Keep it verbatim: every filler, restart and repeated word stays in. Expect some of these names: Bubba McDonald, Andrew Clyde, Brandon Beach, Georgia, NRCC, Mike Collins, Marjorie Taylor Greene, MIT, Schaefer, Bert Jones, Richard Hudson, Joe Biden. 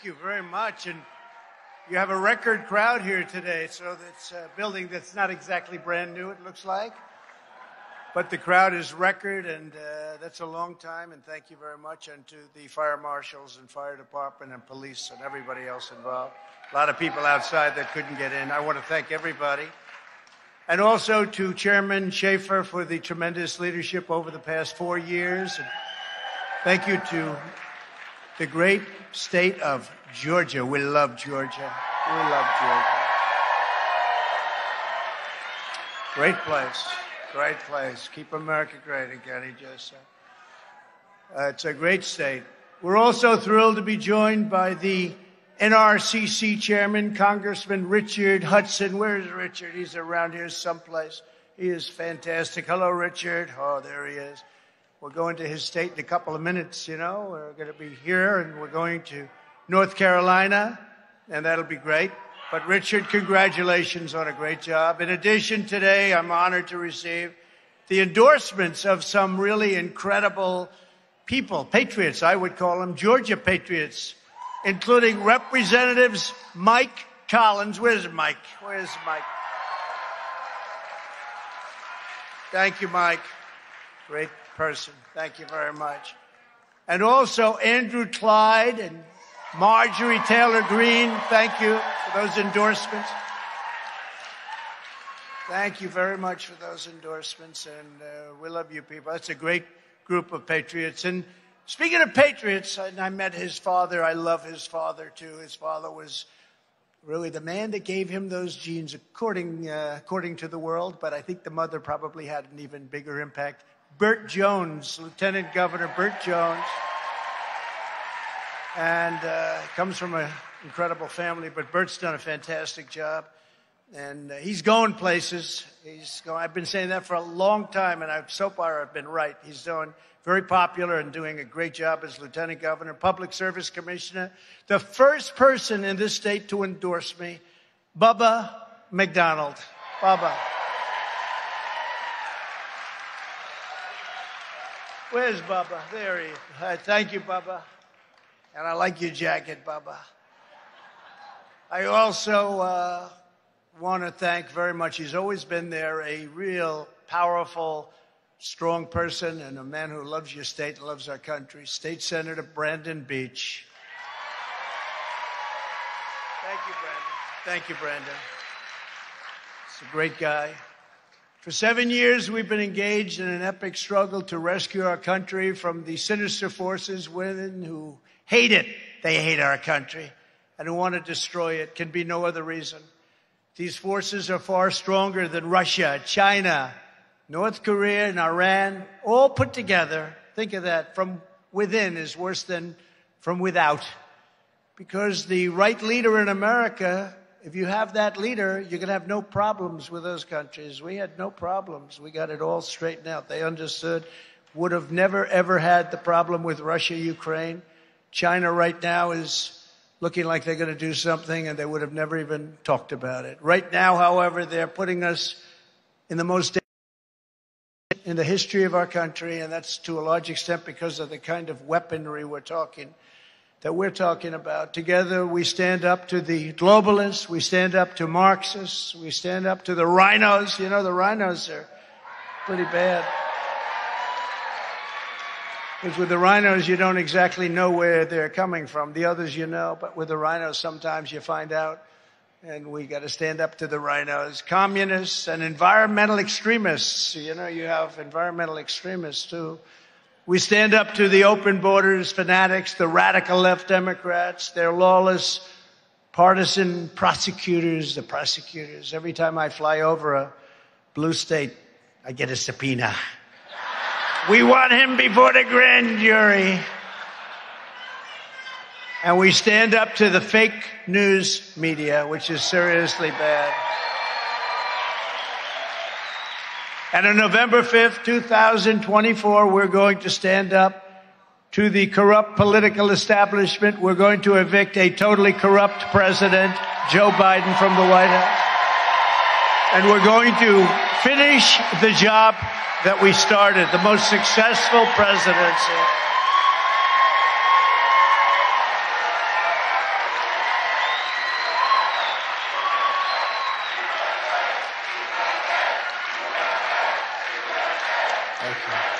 Thank you very much. And you have a record crowd here today, so that's a building that's not exactly brand new, it looks like. But the crowd is record, and uh, that's a long time, and thank you very much. And to the fire marshals and fire department and police and everybody else involved. A lot of people outside that couldn't get in. I want to thank everybody. And also to Chairman Schaefer for the tremendous leadership over the past four years. And thank you to the great state of Georgia. We love Georgia. We love Georgia. Great place. Great place. Keep America great again, he just said. Uh, it's a great state. We're also thrilled to be joined by the N R C C Chairman, Congressman Richard Hudson. Where is Richard? He's around here someplace. He is fantastic. Hello, Richard. Oh, there he is. We're going to his state in a couple of minutes, you know. We're going to be here, and we're going to North Carolina, and that'll be great. But, Richard, congratulations on a great job. In addition, today I'm honored to receive the endorsements of some really incredible people, patriots, I would call them, Georgia patriots, including Representatives Mike Collins. Where's Mike? Where's Mike? Thank you, Mike. Great person. Thank you very much. And also Andrew Clyde and Marjorie Taylor Greene, thank you for those endorsements. Thank you very much for those endorsements, and uh, we love you people. That's a great group of patriots. And speaking of patriots, and I met his father. I love his father, too. His father was really the man that gave him those genes, according, uh, according to the world, but I think the mother probably had an even bigger impact. Bert Jones, Lieutenant Governor Bert Jones. And uh, comes from an incredible family, but Bert's done a fantastic job, and uh, he's going places. He's going. I've been saying that for a long time, and I've, so far I've been right. He's doing very popular and doing a great job as Lieutenant Governor, Public Service Commissioner. The first person in this state to endorse me, Bubba McDonald. Bubba. Where's Bubba? There he is. Uh, thank you, Bubba. And I like your jacket, Bubba. I also uh, want to thank very much. He's always been there, a real powerful, strong person and a man who loves your state, loves our country, State Senator Brandon Beach. Thank you, Brandon. Thank you, Brandon. He's a great guy. For seven years, we've been engaged in an epic struggle to rescue our country from the sinister forces, women who hate it. They hate our country and want to destroy it. Can be no other reason. These forces are far stronger than Russia, China, North Korea, and Iran, all put together. Think of that. From within is worse than from without. Because the right leader in America, if you have that leader, you're going to have no problems with those countries. We had no problems. We got it all straightened out. They understood. Would have never, ever had the problem with Russia, Ukraine. China right now is looking like they're going to do something, and they would have never even talked about it. Right now, however, they're putting us in the most in the history of our country, and that's to a large extent because of the kind of weaponry we're talking that we're talking about. Together, we stand up to the globalists. We stand up to Marxists. We stand up to the rhinos. You know, the rhinos are pretty bad. Because with the rhinos, you don't exactly know where they're coming from. The others you know, but with the rhinos, sometimes you find out. And we got to stand up to the rhinos. Communists and environmental extremists. You know, you have environmental extremists, too. We stand up to the open borders fanatics, the radical left Democrats, their lawless partisan prosecutors, the prosecutors. Every time I fly over a blue state, I get a subpoena. We want him before the grand jury. And we stand up to the fake news media, which is seriously bad. And on November fifth, two thousand twenty-four, we're going to stand up to the corrupt political establishment. We're going to evict a totally corrupt president, Joe Biden, from the White House. And we're going to finish the job that we started, the most successful presidency. Thank you.